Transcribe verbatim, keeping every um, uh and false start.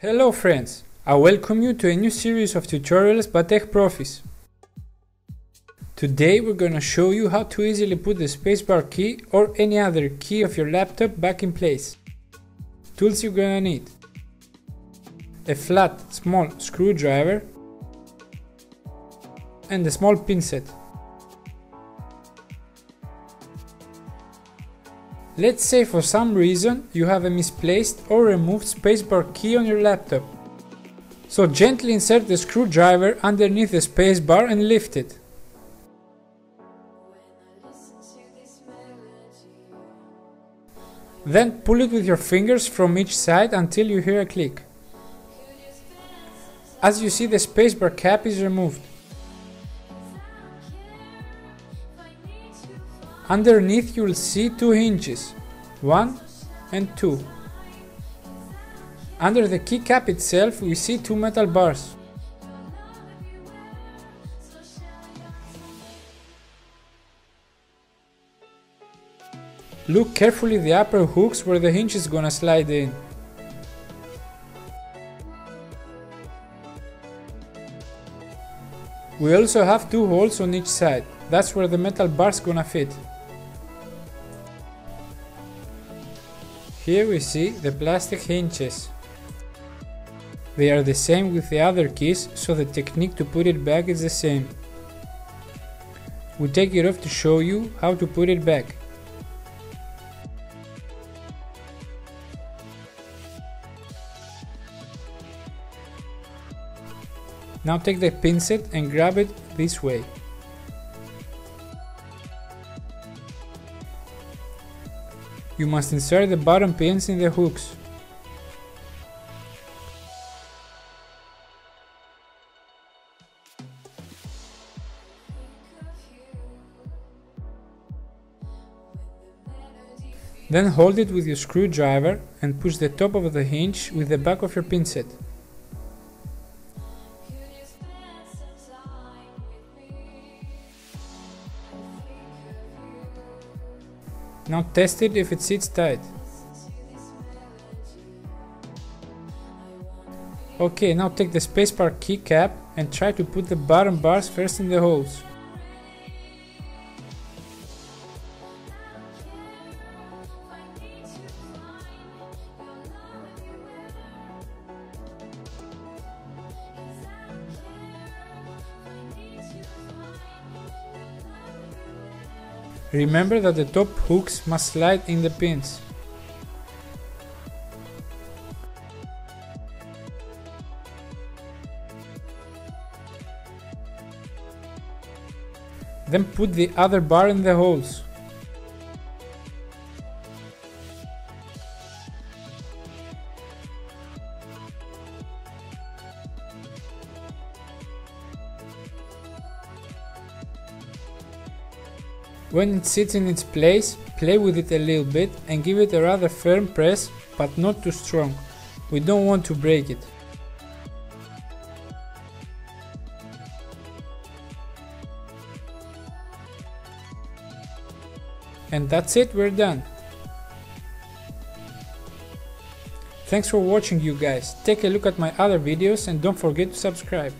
Hello friends, I welcome you to a new series of tutorials by Tech Profis. Today we're gonna show you how to easily put the spacebar key or any other key of your laptop back in place. Tools you're gonna need: a flat small screwdriver and a small pin set. Let's say for some reason you have a misplaced or removed spacebar key on your laptop. So gently insert the screwdriver underneath the spacebar and lift it. Then pull it with your fingers from each side until you hear a click. As you see, the spacebar cap is removed. Underneath you will see two hinges, one and two. Under the keycap itself we see two metal bars. Look carefully the upper hooks where the hinge is gonna slide in. We also have two holes on each side, that's where the metal bar's gonna fit. Here we see the plastic hinges. They are the same with the other keys, so the technique to put it back is the same. We take it off to show you how to put it back. Now take the pin set and grab it this way. You must insert the bottom pins in the hooks. Then hold it with your screwdriver and push the top of the hinge with the back of your pin set. Now test it if it sits tight. Ok, now take the spacebar key cap and try to put the bottom bars first in the holes. Remember that the top hooks must slide in the pins. Then put the other bar in the holes. When it sits in its place, play with it a little bit and give it a rather firm press, but not too strong. We don't want to break it. And that's it, we're done. Thanks for watching, you guys. Take a look at my other videos and don't forget to subscribe.